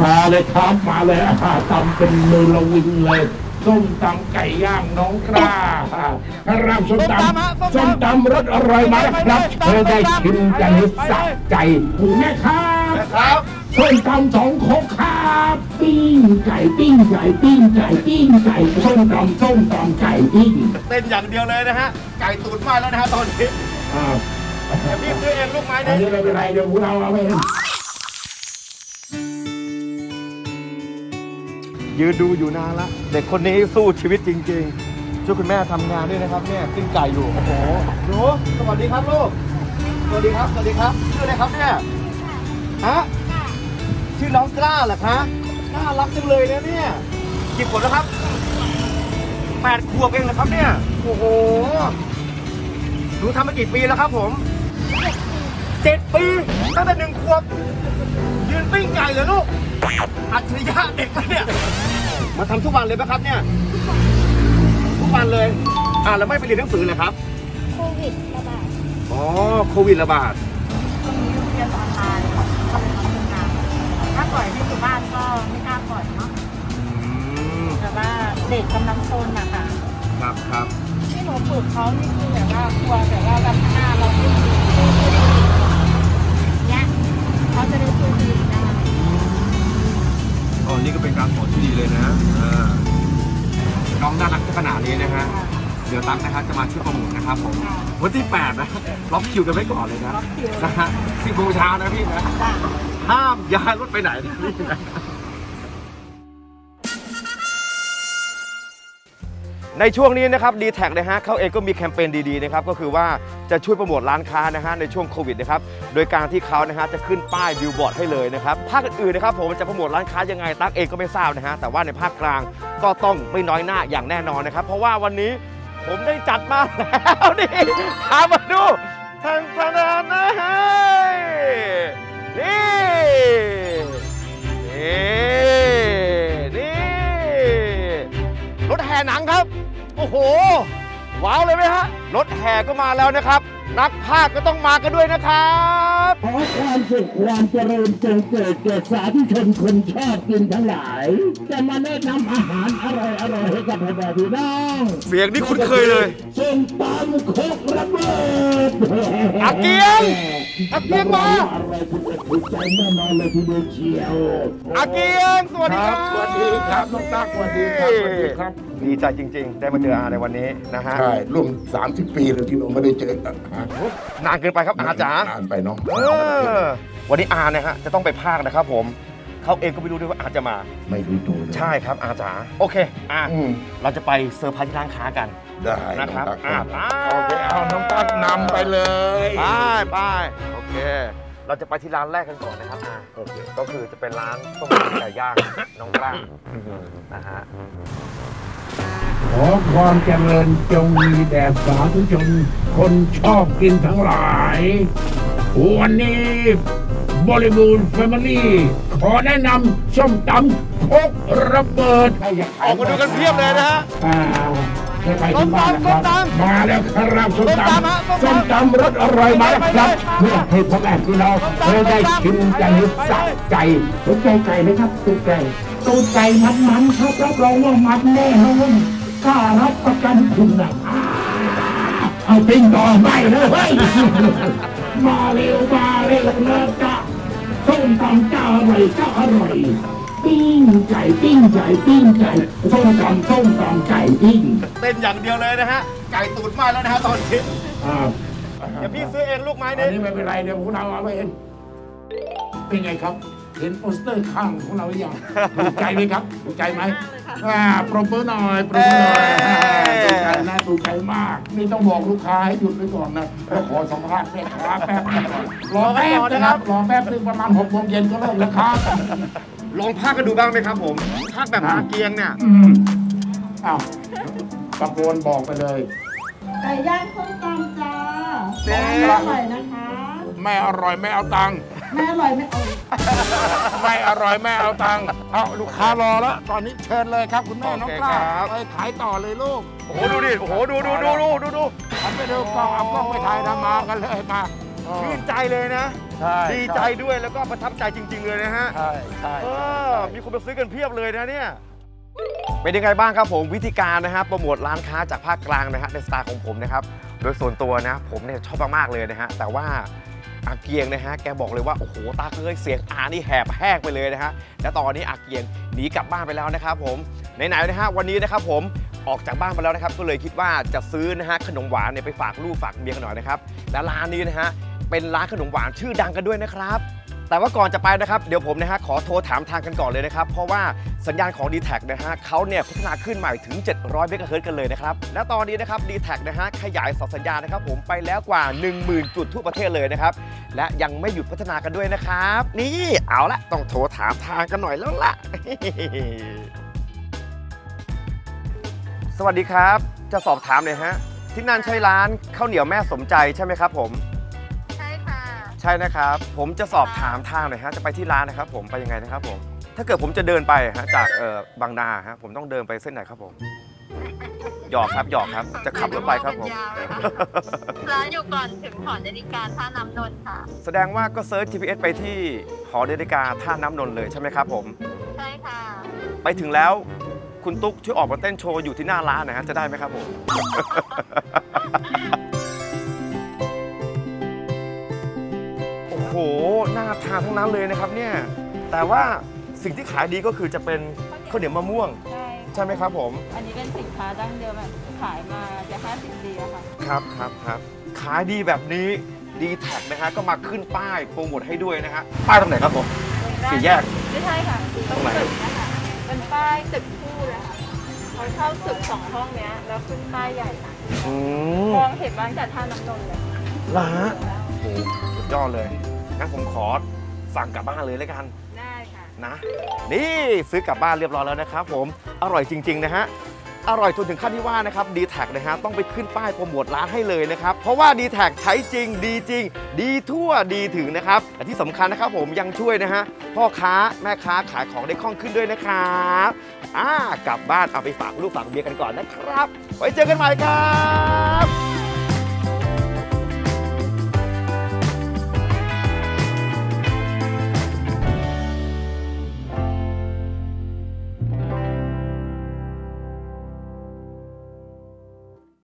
มาเลยครับมาเลยค่ะตำเป็นมือละวิงเลยส้มตำไก่ย่างน้องกล้าค่ะรับส้มตำรสอร่อยมากครับเพื่อได้กินกันให้สะใจถูกไหมครับส้มตำสองครกครับปิ้งไก่ส้มตำไก่ปิ้งเต้นอย่างเดียวเลยนะฮะไก่ตูดมาแล้วนะฮะตอนนี้แต่พี่ซื้อเองลูกไม้เนี่ยไม่เป็นไรเดี๋ยวพวกเราเอาไปยืนดูอยู่นานละเด็กคนนี้สู้ชีวิตจริงๆช่วยคุณแม่ทำงานด้วยนะครับเนี่ยขึ้นไก่อยู่โอ้โหหนูสวัสดีครับลูกสวัสดีครับชื่ออะไรครับเนี่ยฮะชื่อน้องกล้าเหรอคะน่ารักจังเลยนะเนี่ยกี่ขวบแล้วครับ8 ขวบเองนะครับเนี่ยโอ้โหหนูทำมากี่ปีแล้วครับผม7 ปีตั้งแต่1 ขวบยืนปิ้งไก่เลยลูกอัจฉริยะเด็กเนี่ยมาทำทุกวันเลยไหมครับเนี่ยทุกวันเลยแล้วไม่ไปเรียนหนังสือเลยครับโควิดระบาดอ๋อโควิดระบาดเรียนออนไลน์ค่ะถ้าปล่อยให้อยู่บ้านก็ไม่กล้าปล่อยเนาะแต่ว่าเด็กกำลังโซนอะค่ะครับที่หนูฝึกเขานี่คือแบบว่ากลัวแบบว่าแบบหน้าเราไม่ดีเนี่ยเขาจะได้ตัวดีนะนี่ก็เป็นการสอนที่ดีเลยนะน้องน่ารักขนาดนี้นะฮะเดี๋ยวตั้งนะครับจะมาช่วยประมูลนะครับผมวันที่8นะล็อกคิวกันไว้ก่อนเลยนะนะฮะ10 โมงเช้านะพี่นะห้ามย้ายรถไปไหนนะพี่นะในช่วงนี้นะครับดีแท็กนะฮะเขาเองก็มีแคมเปญดีๆนะครับก็คือว่าจะช่วยโปรโมทร้านค้านะฮะในช่วงโควิดนะครับโดยการที่เขานะฮะจะขึ้นป้ายบิลบอร์ดให้เลยนะครับภาคอื่นนะครับผมจะโปรโมทร้านค้ายังไงตั๊กเองก็ไม่ทราบนะฮะแต่ว่าในภาคกลางก็ต้องไม่น้อยหน้าอย่างแน่นอนนะครับเพราะว่าวันนี้ผมได้จัดมาแล้วนี่ตามมาดูทางสนามนะฮะนี่รถแห่หนังครับโอ้โหว้าวเลยไหมฮะรถแห่ก็มาแล้วนะครับนักพากย์ก็ต้องมากันด้วยนะครับขอความสุขความเจริญจงเกิดแก่สาธุชนคนชอบกินทั้งหลายจะมาแนะนำอาหารอร่อยให้กับพ่อแม่พี่น้องเสียงนี่คุ้นเคยเลยส้มตำโคกระเบิดอาเกียงมาอะไรที่จะถูกใจแน่นอนเลยทีเดียวเชียวอาเกียงสวัสดีครับน้องตั๊กสวัสดีครับดีใจจริงๆได้มาเจออาในวันนี้นะฮะใช่ร่วม30 ปีเลยที่เราไม่ได้เจอกันนานเกินไปครับอาจ๋านานไปเนาะวันนี้อาเนี่ยฮะจะต้องไปภาคนะครับผมเขาเองก็ไม่รู้ด้วยว่าอาจะมาไม่รู้ตัวใช่ครับอาจ๋าโอเคเราจะไปเซอร์ไพรส์ที่ร้านค้ากันได้นะครับโอเคเอาน้องตั้งนำไปเลยไปโอเคเราจะไปที่ร้านแรกกันก่อนนะครับก็คือจะเป็นร้านส้มตำไก่ย่างน้องกล้านะฮะขอความเจริญจงมีแด่สาธุชนคนชอบกินทั้งหลายวันนี้บริบูรณ์แฟมิลี่ขอแนะนำส้มตำโคกระเบิดออกมาดูกันเพียบเลยนะฮะส้มตำมาแล้วครับส้มตำรสอร่อยมาแล้วครับเพื่อให้พ่อแม่พี่น้องได้กินกันให้สะใจตุ้งไก่นะครับตุ้งไก่มันครับรับรองว่ามันแน่นอนข้ารับประกันคุณนะเอาปิ้งต่อไปเลยมาเร็วนะจ๊ะส้มตำเจ้าอร่อยปิ้งไก่ส้มตำไก่ปิ้งเต้นอย่างเดียวเลยนะฮะไก่ตูดมาแล้วนะฮะตอนนี้เดี๋ยวพี่ซื้อเองลูกไม้เนี่ยไม่เป็นไรเดี๋ยวพวกเราเอาไปเองเป็นไงครับเห็นโปสเตอร์ข้างของเราหรือยังถูกใจไหมครับถูกใจไหมปรบมือหน่อยถูกใจนะถูกใจมากนี่ต้องบอกลูกค้าให้หยุดไว้ก่อนนะแล้วขอสัมภาษณ์แม่ค้าแป๊บรอแป๊บนะครับรอแป๊บนึงประมาณ6 โมงเย็นก็เลิกแล้วครับลองภาคกันดูบ้างไหมครับผมภาคแบบอาเกียงเนี่ยตะโกนบอกไปเลยไก่ย่างส้มตำจ้าไม่อร่อยนะคะไม่อร่อยไม่เอาตังค์ไม่อร่อยไม่เอาตังค์เอาลูกค้ารอแล้วตอนนี้เชิญเลยครับคุณแม่น้องกล้าไปขายต่อเลยลูกโอ้โหดูดิโอ้โหดูทำไปดูกล้องเอากล้องไปถ่ายนะมากันเลยมา ชื่นใจเลยนะดีใจด้วยแล้วก็ประทับใจจริงๆเลยนะฮะใช่มีคนมาซื้อกันเพียบเลยนะเนี่ยเป็นยังไงบ้างครับผมวิธีการนะฮะโปรโมทร้านค้าจากภาคกลางนะฮะในสไตล์ของผมนะครับโดยส่วนตัวนะผมเนี่ยชอบมากๆเลยนะฮะแต่ว่าอาเกียงนะฮะแกบอกเลยว่าโอ้โหตาเคยเสียงอานี่แหบแหกไปเลยนะฮะและตอนนี้อาเกียงหนีกลับบ้านไปแล้วนะครับผมไหนๆนะฮะวันนี้นะครับผมออกจากบ้านไปแล้วนะครับก็เลยคิดว่าจะซื้อนะฮะขนมหวานเนี่ยไปฝากลูกฝากเมียกันหน่อยนะครับและร้านนี้นะฮะเป็นร้านขนมหวานชื่อดังกันด้วยนะครับแต่ว่าก่อนจะไปนะครับเดี๋ยวผมนะฮะขอโทรถามทางกันก่อนเลยนะครับเพราะว่าสัญญาณของ d t แทนะฮะเขาเนี่ยพัฒนาขึ้นใหม่ถึง700เมกะเฮิร์ตกันเลยนะครับและตอนนี้นะครับ d t แทนะฮะขยายสัญญาณนะครับผมไปแล้วกว่า 10,000 จุดทั่วประเทศเลยนะครับและยังไม่หยุดพัฒนากันด้วยนะครับนี่เอาละต้องโทรถามทางกันหน่อยแล้วล่ะ สวัสดีครับจะสอบถามเลยฮะที่นั่นใช่ร้านข้าวเหนียวแม่สมใจใช่ไหมครับผมใช่นะครับผมจะสอบถามทางหน่อยฮะจะไปที่ร้านนะครับผมไปยังไงนะครับผมถ้าเกิดผมจะเดินไปฮะจากบางนาฮะผมต้องเดินไปเส้นไหนครับผมหยอกครับหยอกครับจะขับรถไปครับผมร้านอยู่ก่อนถึงหอนาฬิกาท่าน้ำนนท์ค่ะแสดงว่าก็เซิร์ช GPS ไปที่หอนาฬิกาท่าน้ำนนท์เลยใช่ไหมครับผมใช่ค่ะไปถึงแล้วคุณตุ๊กช่วยออกมาเต้นโชว์อยู่ที่หน้าร้านนะฮะจะได้ไหมครับผมโอ้โหน่าทานทั้งนั้นเลยนะครับเนี่ยแต่ว่าสิ่งที่ขายดีก็คือจะเป็นข้าวเหนียวมะม่วงใช่ไหมครับผมอันนี้เป็นสินค้าดั้งเดิมแบบขายมาจะ50 ปีแล้วค่ะครับครับครับขายดีแบบนี้ดีแท็กนะฮะก็มาขึ้นป้ายโปรโมทให้ด้วยนะฮะป้ายตรงไหนครับผมสี่แยกไม่ใช่ค่ะตรงไหนนะคะเป็นป้ายตึกคู่เลยค่ะเขาเข้าตึก2 ห้องเนี้ยแล้วขึ้นป้ายใหญ่ค่ะมองเห็นบ้างจากท่าน้ำนนท์เลยล่ะโอ้โหสุดยอดเลยงั้นผมขอสั่งกลับบ้านเลยแล้วกันได้ค่ะนะนี่ซื้อกลับบ้านเรียบร้อยแล้วนะครับผมอร่อยจริงๆนะฮะอร่อยจนถึงขั้นที่ว่านะครับ d t แทนะฮะต้องไปขึ้นป้ายโปรโมทร้านให้เลยนะครับเพราะว่า d t แทใช้จริงดีจริงดีทั่วดีถึงนะครับและที่สำคัญนะครับผมยังช่วยนะฮะพ่อค้าแม่ค้าขายของได้คล่องขึ้นด้วยนะครับกลับบ้านเอาไปฝากลูกฝากเมียกันก่อนนะครับไว้เจอกันใหม่ครับ